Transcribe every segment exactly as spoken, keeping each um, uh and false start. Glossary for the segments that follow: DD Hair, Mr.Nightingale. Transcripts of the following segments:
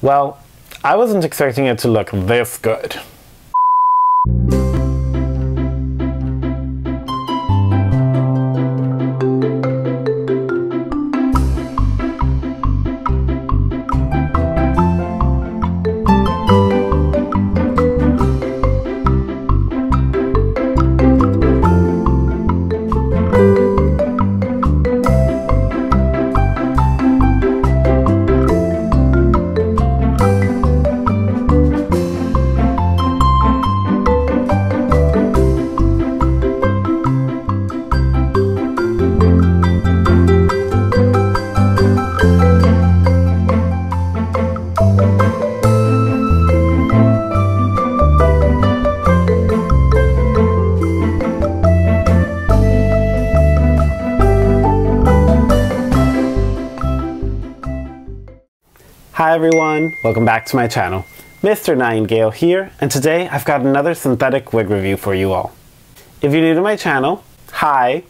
Well, I wasn't expecting it to look this good. Hi everyone, welcome back to my channel. Mister Nightingale here, and today I've got another synthetic wig review for you all. If you're new to my channel, hi,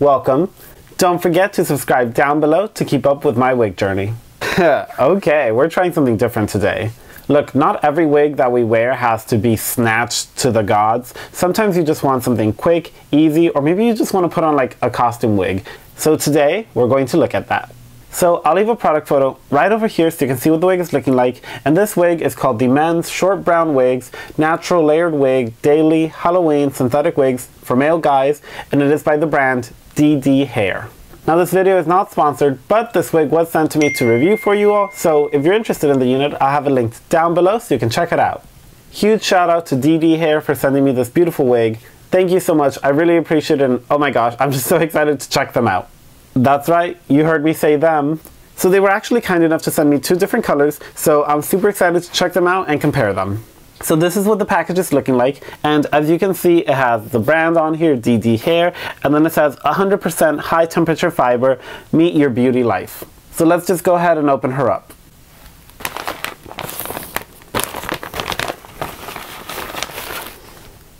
welcome. Don't forget to subscribe down below to keep up with my wig journey. Okay, we're trying something different today. Look, not every wig that we wear has to be snatched to the gods. Sometimes you just want something quick, easy, or maybe you just want to put on like a costume wig. So today, we're going to look at that. So I'll leave a product photo right over here so you can see what the wig is looking like, and this wig is called the Men's Short Brown Wigs Natural Layered Wig Daily Halloween Synthetic Wigs for Male Guys, and it is by the brand D D Hair. Now this video is not sponsored, but this wig was sent to me to review for you all, so if you're interested in the unit, I'll have it linked down below so you can check it out. Huge shout out to D D Hair for sending me this beautiful wig. Thank you so much, I really appreciate it, and oh my gosh, I'm just so excited to check them out. That's right, you heard me say them. So they were actually kind enough to send me two different colors, so I'm super excited to check them out and compare them. So this is what the package is looking like, and as you can see, it has the brand on here, D D Hair, and then it says one hundred percent high temperature fiber, meet your beauty life. So let's just go ahead and open her up.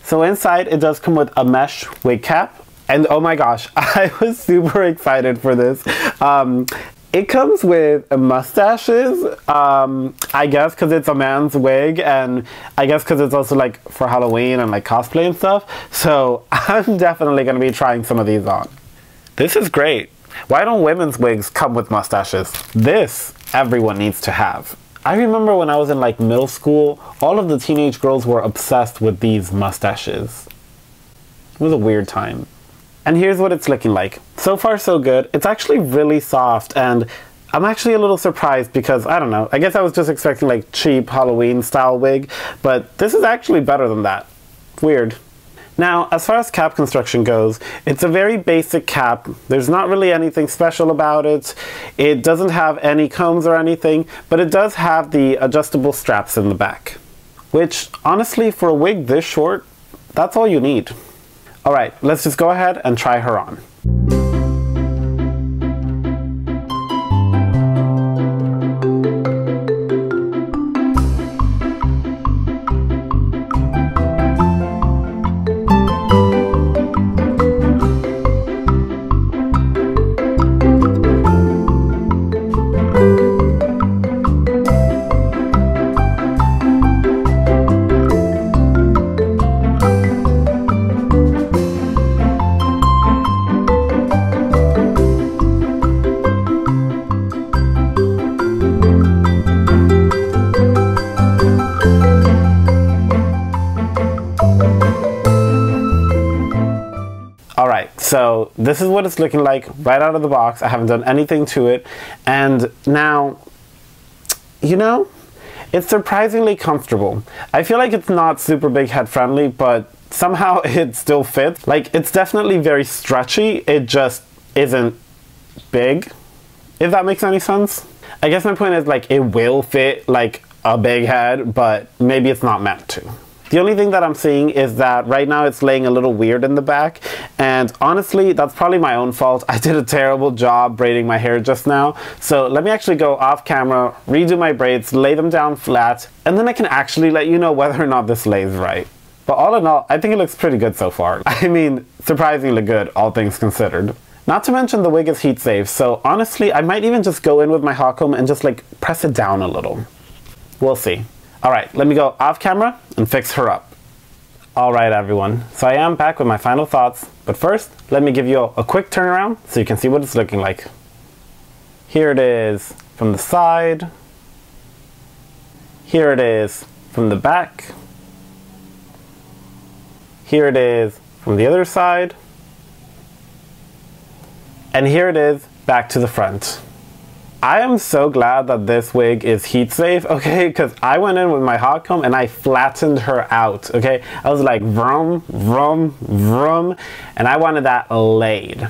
So inside, it does come with a mesh wig cap. And oh my gosh, I was super excited for this. Um, it comes with mustaches, um, I guess because it's a man's wig, and I guess because it's also like for Halloween and like cosplay and stuff. So I'm definitely going to be trying some of these on. This is great. Why don't women's wigs come with mustaches? This everyone needs to have. I remember when I was in like middle school, all of the teenage girls were obsessed with these mustaches. It was a weird time. And here's what it's looking like. So far so good. It's actually really soft, and I'm actually a little surprised because, I don't know, I guess I was just expecting like cheap Halloween style wig, but this is actually better than that. Weird. Now, as far as cap construction goes, it's a very basic cap. There's not really anything special about it. It doesn't have any combs or anything, but it does have the adjustable straps in the back, which honestly, for a wig this short, that's all you need. All right, let's just go ahead and try her on. So this is what it's looking like right out of the box. I haven't done anything to it. And now, you know, it's surprisingly comfortable. I feel like it's not super big head friendly, but somehow it still fits. Like, it's definitely very stretchy. It just isn't big, if that makes any sense. I guess my point is, like, it will fit like a big head, but maybe it's not meant to. The only thing that I'm seeing is that right now it's laying a little weird in the back, and honestly, that's probably my own fault. I did a terrible job braiding my hair just now, so let me actually go off camera, redo my braids, lay them down flat, and then I can actually let you know whether or not this lays right. But all in all, I think it looks pretty good so far. I mean, surprisingly good, all things considered. Not to mention the wig is heat safe, so honestly, I might even just go in with my hot comb and just like press it down a little. We'll see. All right, let me go off camera and fix her up. All right, everyone. So I am back with my final thoughts, but first, let me give you a, a quick turnaround so you can see what it's looking like. Here it is from the side. Here it is from the back. Here it is from the other side. And here it is back to the front. I am so glad that this wig is heat safe, okay? Because I went in with my hot comb and I flattened her out, okay? I was like vroom, vroom, vroom, and I wanted that laid.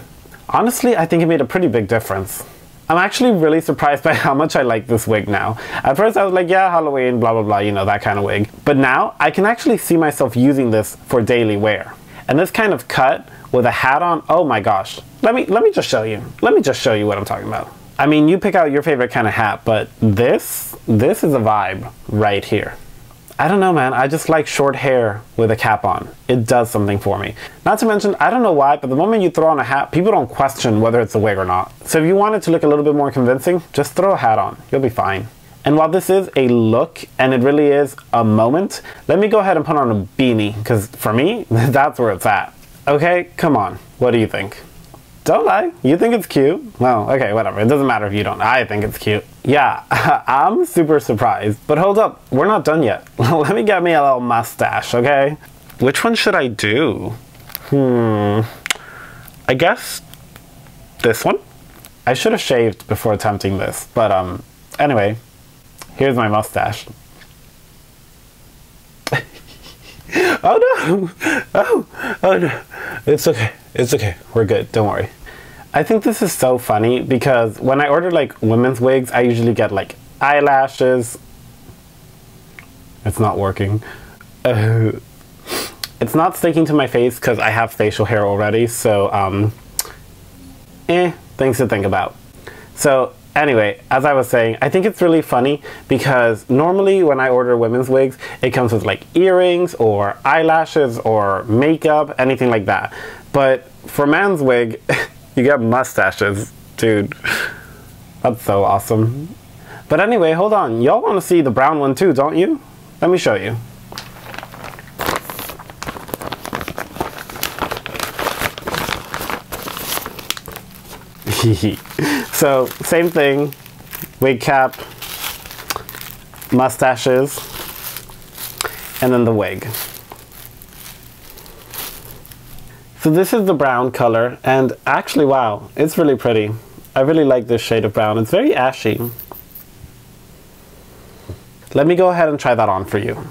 Honestly, I think it made a pretty big difference. I'm actually really surprised by how much I like this wig now. At first I was like, yeah, Halloween, blah, blah, blah, you know, that kind of wig. But now I can actually see myself using this for daily wear. And this kind of cut with a hat on, oh my gosh. Let me, let me just show you. Let me just show you what I'm talking about. I mean, you pick out your favorite kind of hat, but this, this is a vibe right here. I don't know, man, I just like short hair with a cap on. It does something for me. Not to mention, I don't know why, but the moment you throw on a hat, people don't question whether it's a wig or not. So if you want it to look a little bit more convincing, just throw a hat on, you'll be fine. And while this is a look, and it really is a moment, let me go ahead and put on a beanie, because for me, that's where it's at. Okay, come on, what do you think? Don't lie, you think it's cute. Well, okay, whatever, it doesn't matter if you don't, I think it's cute. Yeah, I'm super surprised, but hold up, we're not done yet. Let me get me a little mustache, okay? Which one should I do? Hmm, I guess this one? I should have shaved before attempting this, but um, anyway, here's my mustache. Oh no, oh, oh no, it's okay. It's okay, we're good, don't worry. I think this is so funny because when I order like women's wigs, I usually get like eyelashes. It's not working. Uh, it's not sticking to my face because I have facial hair already, so um, eh, things to think about. So anyway, as I was saying, I think it's really funny because normally when I order women's wigs, it comes with like earrings or eyelashes or makeup, anything like that. But for man's wig, you get mustaches, dude. That's so awesome. But anyway, hold on. Y'all want to see the brown one too, don't you? Let me show you. So, same thing. Wig cap, mustaches, and then the wig. So this is the brown color, and actually, wow, it's really pretty. I really like this shade of brown. It's very ashy. Let me go ahead and try that on for you.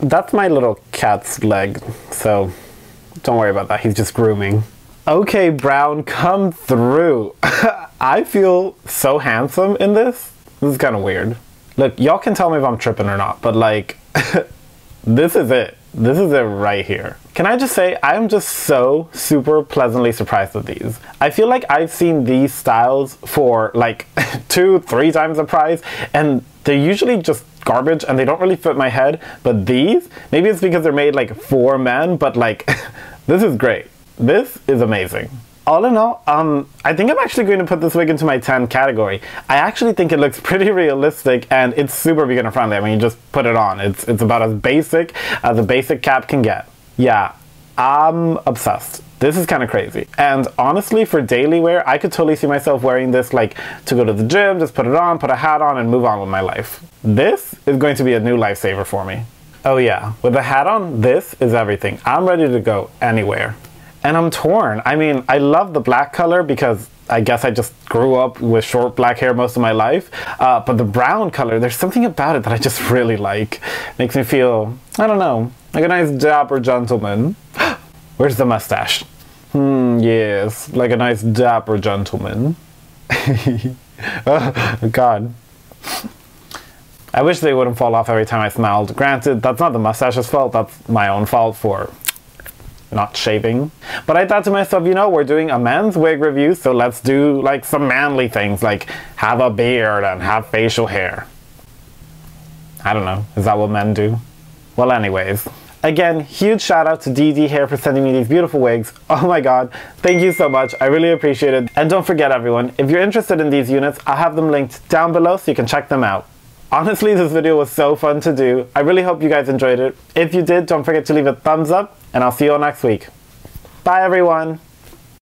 That's my little cat's leg, so don't worry about that. He's just grooming. Okay, brown, come through. I feel so handsome in this. This is kind of weird. Look, y'all can tell me if I'm tripping or not, but like, this is it. This is it right here. Can I just say, I am just so super pleasantly surprised with these. I feel like I've seen these styles for like two, three times the price, and they're usually just garbage and they don't really fit my head, but these, maybe it's because they're made like for men, but like, this is great. This is amazing. All in all, um, I think I'm actually going to put this wig into my ten category. I actually think it looks pretty realistic and it's super beginner friendly. I mean, you just put it on. It's, it's about as basic as a basic cap can get. Yeah, I'm obsessed. This is kind of crazy. And honestly, for daily wear, I could totally see myself wearing this like to go to the gym, just put it on, put a hat on, and move on with my life. This is going to be a new lifesaver for me. Oh yeah, with a hat on, this is everything. I'm ready to go anywhere. And I'm torn. I mean, I love the black color because I guess I just grew up with short black hair most of my life. Uh, but the brown color, there's something about it that I just really like. Makes me feel, I don't know, like a nice dapper gentleman. Where's the mustache? Hmm, yes, like a nice dapper gentleman. Oh, God. I wish they wouldn't fall off every time I smiled. Granted, that's not the mustache's fault, that's my own fault for not shaving. But I thought to myself, you know, we're doing a men's wig review, so let's do like some manly things, like have a beard and have facial hair. I don't know, is that what men do? Well anyways, Again, huge shout out to D D Hair for sending me these beautiful wigs. Oh my god, thank you so much. I really appreciate it. And don't forget everyone, if you're interested in these units, I'll have them linked down below so you can check them out. Honestly, this video was so fun to do. I really hope you guys enjoyed it. If you did, don't forget to leave a thumbs up, and I'll see you all next week. Bye everyone!